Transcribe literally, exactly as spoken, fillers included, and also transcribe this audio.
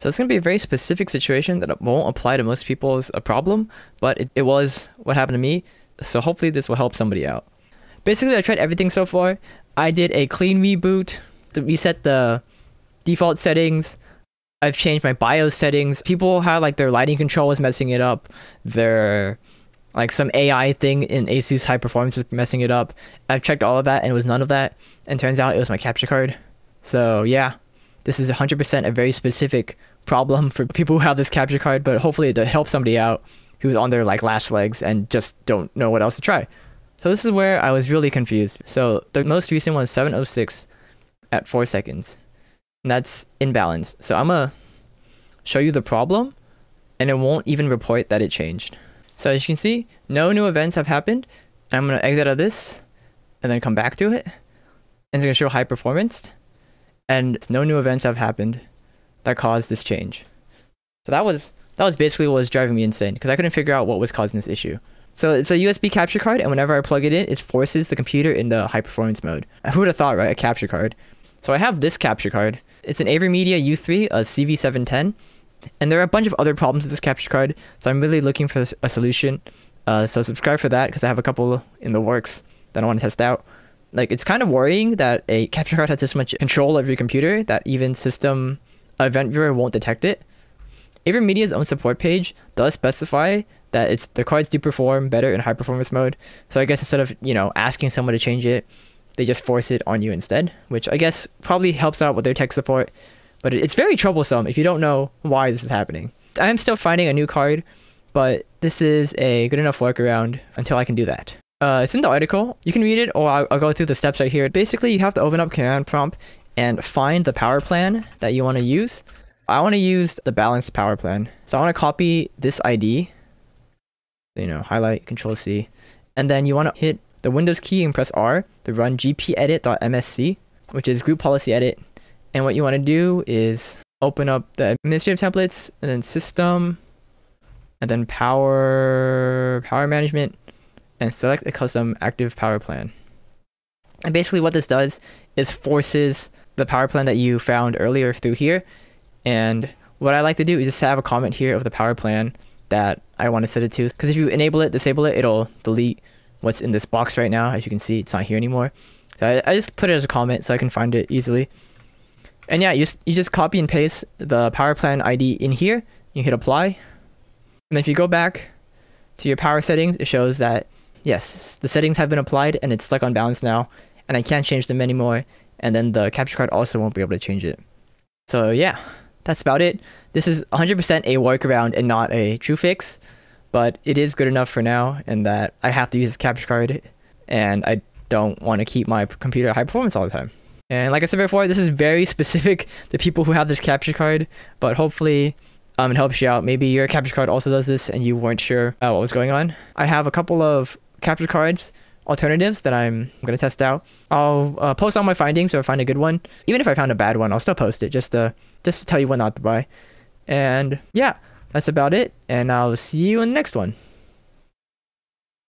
So it's going to be a very specific situation that won't apply to most people as a problem, but it, it was what happened to me. So hopefully this will help somebody out. Basically, I tried everything so far. I did a clean reboot to reset the default settings. I've changed my BIOS settings. People had like their lighting control was messing it up. Their like some A I thing in ASUS High Performance was messing it up. I've checked all of that and it was none of that. And turns out it was my capture card. So yeah, this is one hundred percent a very specific problem for people who have this capture card, but hopefully it helps somebody out who's on their like last legs and just don't know what else to try. So this is where I was really confused. So the most recent one is seven oh six at four seconds. And that's imbalanced. So I'm gonna show you the problem and it won't even report that it changed. So as you can see, no new events have happened. And I'm gonna exit out of this and then come back to it. And it's gonna show high performance. And no new events have happened that caused this change. So that was that was basically what was driving me insane because I couldn't figure out what was causing this issue. So it's a U S B capture card, and whenever I plug it in, it forces the computer into high performance mode. Who would have thought, right? A capture card. So I have this capture card. It's an AverMedia U three, a C V seven ten, and there are a bunch of other problems with this capture card. So I'm really looking for a solution. Uh, so subscribe for that because I have a couple in the works that I want to test out. Like, it's kind of worrying that a capture card has this much control over your computer that even system event viewer won't detect it. AverMedia's own support page does specify that it's the cards do perform better in high performance mode. So I guess instead of, you know, asking someone to change it, they just force it on you instead, which I guess probably helps out with their tech support. But it's very troublesome if you don't know why this is happening. I am still finding a new card, but this is a good enough workaround until I can do that. Uh, it's in the article. You can read it, or I'll, I'll go through the steps right here. Basically, you have to open up command prompt and find the power plan that you want to use. I want to use the balanced power plan. So I want to copy this I D, you know, highlight, control C. And then you want to hit the Windows key and press R to run g p edit dot m s c, which is group policy edit. And what you want to do is open up the administrative templates and then system and then power, power management, and select a custom active power plan. And basically what this does is forces the power plan that you found earlier through here. And what I like to do is just have a comment here of the power plan that I want to set it to. Because if you enable it, disable it, it'll delete what's in this box right now. As you can see, it's not here anymore. So I, I just put it as a comment so I can find it easily. And yeah, you just, you just copy and paste the power plan I D in here. You hit apply. And if you go back to your power settings, it shows that yes, the settings have been applied and it's stuck on balance now, and I can't change them anymore, and then the capture card also won't be able to change it. So yeah, that's about it. This is one hundred percent a workaround and not a true fix, but it is good enough for now in that I have to use this capture card, and I don't want to keep my computer at high performance all the time. And like I said before, this is very specific to people who have this capture card, but hopefully um, it helps you out. Maybe your capture card also does this and you weren't sure uh, what was going on. I have a couple of capture cards alternatives that I'm going to test out. I'll uh, post all my findings if I find a good one. Even if I found a bad one, I'll still post it just to, just to tell you what not to buy. And yeah, that's about it. And I'll see you in the next one.